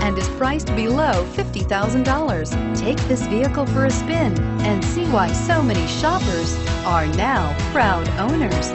and is priced below $50,000. Take this vehicle for a spin and see why so many shoppers are now proud owners.